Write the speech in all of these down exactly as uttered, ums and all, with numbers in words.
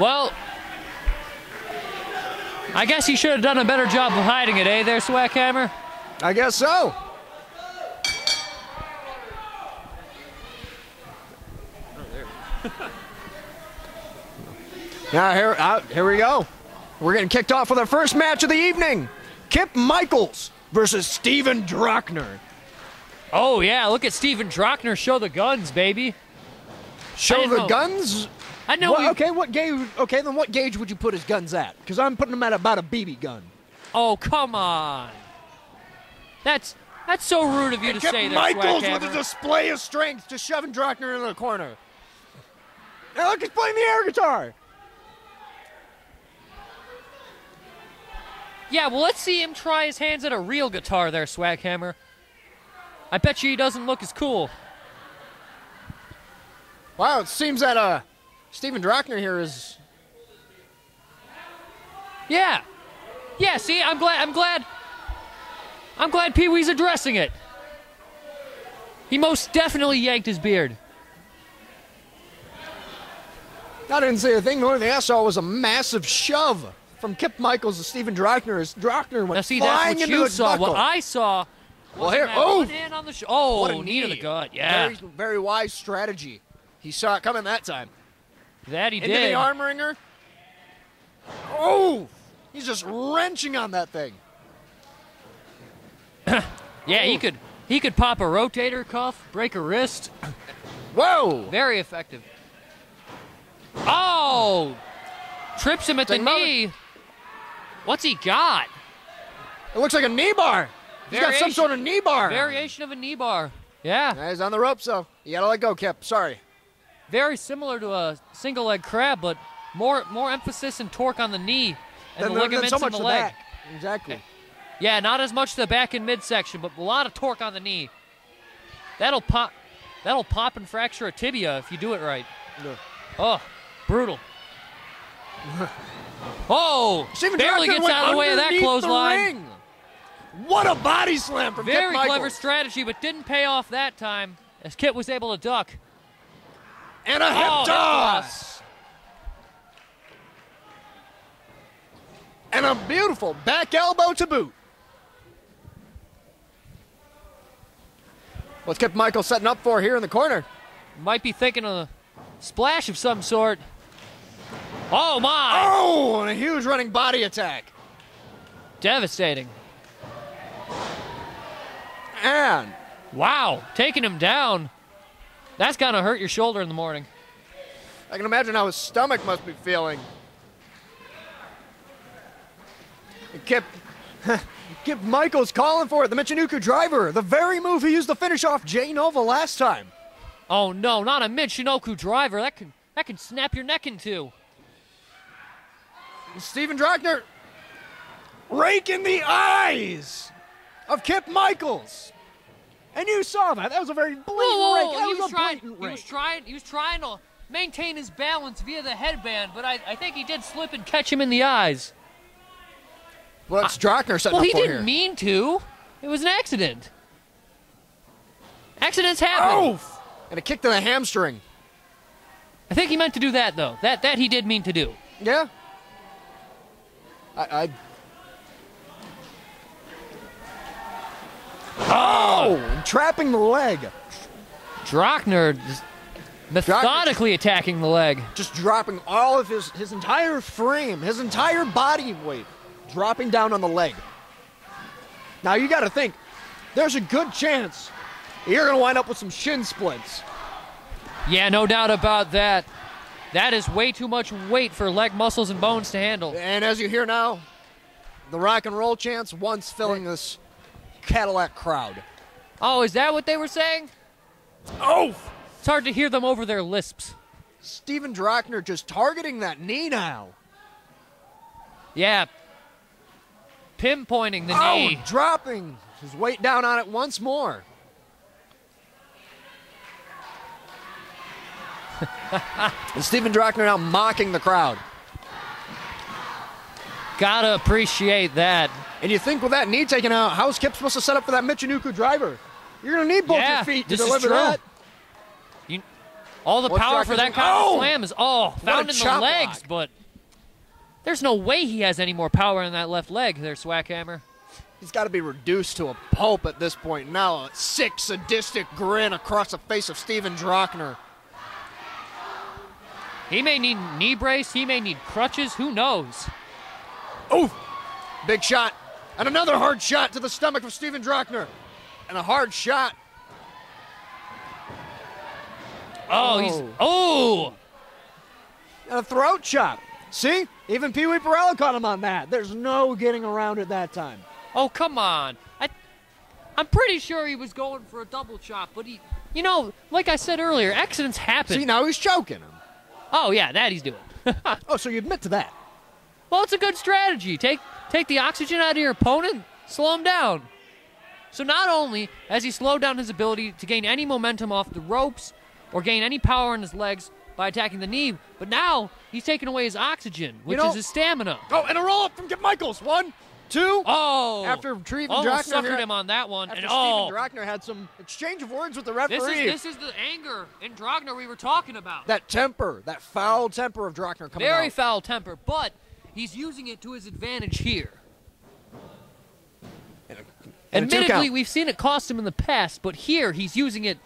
Well, I guess he should have done a better job of hiding it, eh, there, Swackhammer? I guess so. Now, here, out, here we go. We're getting kicked off with our first match of the evening. Kip Michaels versus Stephen Drochner. Oh, yeah, look at Stephen Drochner. Show the guns, baby. Show the know. guns? I know. What, we... Okay, what gauge? Okay, then what gauge would you put his guns at? Because I'm putting them at about a B B gun. Oh, come on. That's that's so rude of you I to say that, Michaels with a display of strength just shoving Drochner into the corner. Now look, he's playing the air guitar. Yeah, well, let's see him try his hands at a real guitar there, Swackhammer. I bet you he doesn't look as cool. Wow, it seems that uh, Stephen Drochner here is... Yeah. Yeah, see, I'm glad, I'm glad, I'm glad Pee-wee's addressing it. He most definitely yanked his beard. I didn't see a thing. The only thing I saw was a massive shove from Kip Michaels to Stephen Drochner as Drochner went now, see, flying that's what into you saw. Buckle. What I saw well, here, oh, hand on the sh oh, what a knee to the gut, yeah. Very, very wise strategy. He saw it coming that time. That he into did. Into the arm ringer. Oh, he's just wrenching on that thing. yeah, oh. he could he could pop a rotator cuff, break a wrist. Whoa! Very effective. Oh! Trips him at the knee. What's he got? It looks like a knee bar. He's got some sort of knee bar. Variation of a knee bar. Yeah. He's on the rope, so you gotta let go, Kip. Sorry. Very similar to a single leg crab, but more more emphasis and torque on the knee and the ligaments in the leg. Exactly. Yeah, not as much to the back and midsection, but a lot of torque on the knee. That'll pop. That'll pop and fracture a tibia if you do it right. Yeah. Oh, brutal. Oh, Stephen barely Drochner gets out of the way of that clothesline. What a body slam from Very Kip clever strategy, but didn't pay off that time as Kip was able to duck. And a oh, hip toss. And a beautiful back elbow to boot. What's Kip Michaels setting up for here in the corner? Might be thinking of a splash of some sort. Oh, my! Oh, and a huge running body attack. Devastating. And... Wow, taking him down. That's going to hurt your shoulder in the morning. I can imagine how his stomach must be feeling. Kip, Kip Michaels calling for it, the Michinoku driver, the very move he used to finish off Jay Nova last time. Oh, no, not a Michinoku driver. That can, that can snap your neck in two. Stephen Drochner raking the eyes of Kip Michaels. And you saw that. That was a very blatant rake. That he was, was a trying, blatant rake. He was, trying, he was trying to maintain his balance via the headband, but I, I think he did slip and catch him in the eyes. Well, it's Drochner setting well, up he for didn't here. mean to. It was an accident. Accidents happen. Oof. And a kick to the hamstring. I think he meant to do that, though. That, that he did mean to do. Yeah. I, I... Oh! Trapping the leg. Drochner methodically Drochner. attacking the leg. Just dropping all of his, his entire frame, his entire body weight, dropping down on the leg. Now you gotta think, there's a good chance you're gonna wind up with some shin splints. Yeah, no doubt about that. That is way too much weight for leg muscles and bones to handle. And as you hear now, the rock and roll chants once filling this Cadillac crowd. Oh, is that what they were saying? Oh! It's hard to hear them over their lisps. Stephen Drochner just targeting that knee now. Yeah. Pinpointing the oh, knee. Oh, dropping his weight down on it once more. And Stephen Drochner now mocking the crowd. Gotta appreciate that. And you think with that knee taken out, how's Kip supposed to set up for that Michinoku driver? You're gonna need both yeah, your feet to deliver that. You, All the what power for that kind oh! of slam is all found in the legs, lock. But there's no way he has any more power in that left leg there, Swackhammer. He's got to be reduced to a pulp at this point. Now a sick, sadistic grin across the face of Stephen Drochner. He may need knee brace. He may need crutches. Who knows? Oof! Big shot. And another hard shot to the stomach of Stephen Drochner. And a hard shot. Oh, oh. he's... Oh! And a throat chop. See? Even Pee-wee Pirelli caught him on that. There's no getting around it that time. Oh, come on. I, I'm pretty sure he was going for a double chop, but he... You know, like I said earlier, accidents happen. See, now he's choking him. Oh, yeah, that he's doing. Oh, so you admit to that. Well, it's a good strategy. Take take the oxygen out of your opponent, slow him down. So not only has he slowed down his ability to gain any momentum off the ropes or gain any power in his legs by attacking the knee, but now he's taking away his oxygen, which you know, is his stamina. Oh, and a roll-up from Kip Michaels. One, two. Oh. After Stephen Drochner suckered him on that one. After and Stephen Drochner had some exchange of words with the referee. This is, this is the anger in Drochner we were talking about. That temper, that foul temper of Drochner coming out. Very foul temper, but... he's using it to his advantage here. And a, and Admittedly, we've seen it cost him in the past, but here he's using it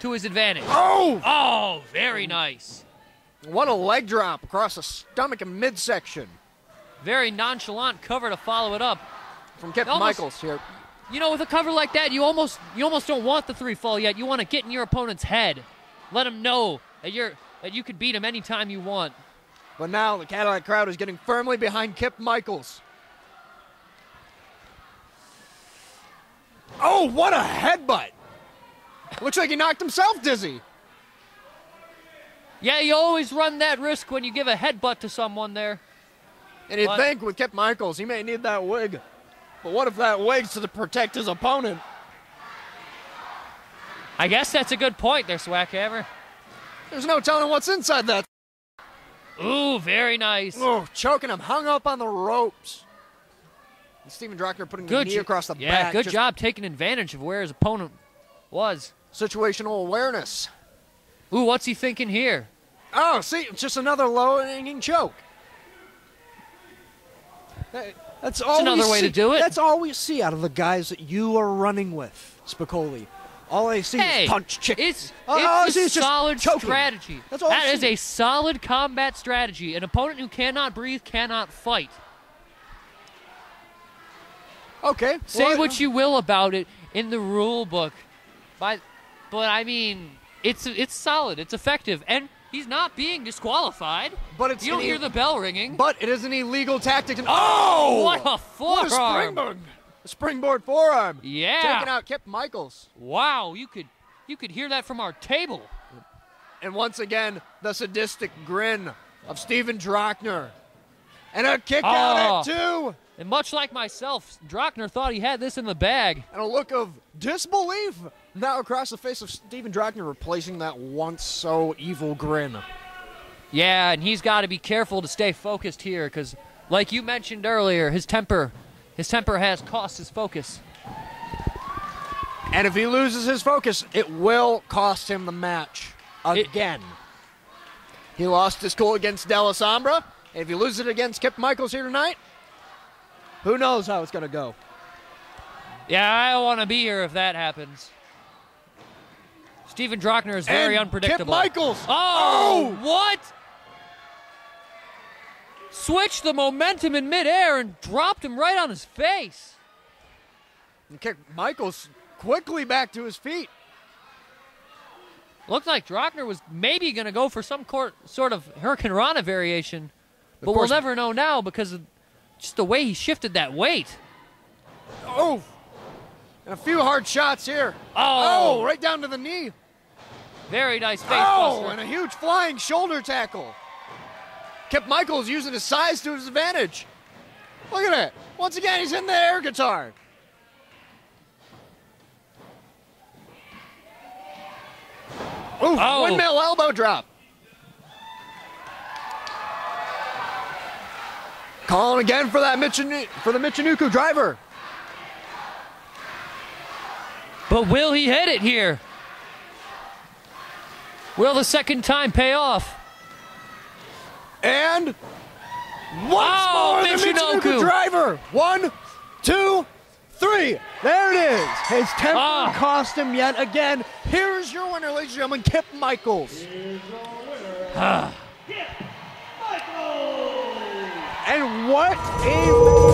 to his advantage. Oh! Oh, very nice. What a leg drop across the stomach and midsection. Very nonchalant cover to follow it up. From Kip Michaels here. You know, with a cover like that, you almost you almost don't want the three fall yet. You want to get in your opponent's head. Let him know that you're that you can beat him anytime you want. But now the Cadillac crowd is getting firmly behind Kip Michaels. Oh, what a headbutt! Looks like he knocked himself dizzy. Yeah, you always run that risk when you give a headbutt to someone there. And you'd but think with Kip Michaels, he may need that wig. But what if that wig's to protect his opponent? I guess that's a good point there, Swackhammer. There's no telling what's inside that. Ooh, very nice. Oh, choking him, hung up on the ropes. And Stephen Drochner putting good the knee across the yeah, back. Yeah, good job taking advantage of where his opponent was. Situational awareness. Ooh, what's he thinking here? Oh, see, it's just another low-hanging choke. That, that's, that's all another way see. to do it. That's all we see out of the guys that you are running with, Spicoli. All I see hey, is punch chick. It's, oh, it's a solid strategy. That's all that is a solid combat strategy. An opponent who cannot breathe cannot fight. Okay. Say well, what you will about it in the rule book. By, but, I mean, it's it's solid. It's effective. And he's not being disqualified. But it's you don't hear the bell ringing. But it is an illegal tactic. And oh! What a forearm. What a springboard. A springboard forearm. Yeah. Taking out Kip Michaels. Wow, you could you could hear that from our table. And once again, the sadistic grin of Stephen Drochner. And a kick oh. out at two. And much like myself, Drochner thought he had this in the bag. And a look of disbelief now across the face of Stephen Drochner, replacing that once so evil grin. Yeah, and he's got to be careful to stay focused here because, like you mentioned earlier, his temper... His temper has cost his focus. And if he loses his focus, it will cost him the match again. It, he lost his cool against Della Sombra. And if he loses it against Kip Michaels here tonight, who knows how it's going to go. Yeah, I don't want to be here if that happens. Stephen Drochner is very and unpredictable. Kip Michaels! Oh, oh! What? Switched the momentum in midair and dropped him right on his face. And kicked Michaels quickly back to his feet. Looked like Drochner was maybe going to go for some court, sort of Hurricane Rana variation, but we'll never know now because of just the way he shifted that weight. Oh, and a few hard shots here. Oh, oh right down to the knee. Very nice face buster. Oh, and a huge flying shoulder tackle. Kip Michaels using his size to his advantage. Look at that. Once again, he's in the air guitar. Ooh, oh. Windmill elbow drop. Calling again for that Michinoku, for the Michinoku driver. But will he hit it here? Will the second time pay off? And once oh, more, Michinoku. the Michinoku driver. One, two, three. There it is. His temper ah. cost him yet again. Here is your winner, ladies and gentlemen, Kip Michaels. Ah. Kip Michaels. And what a...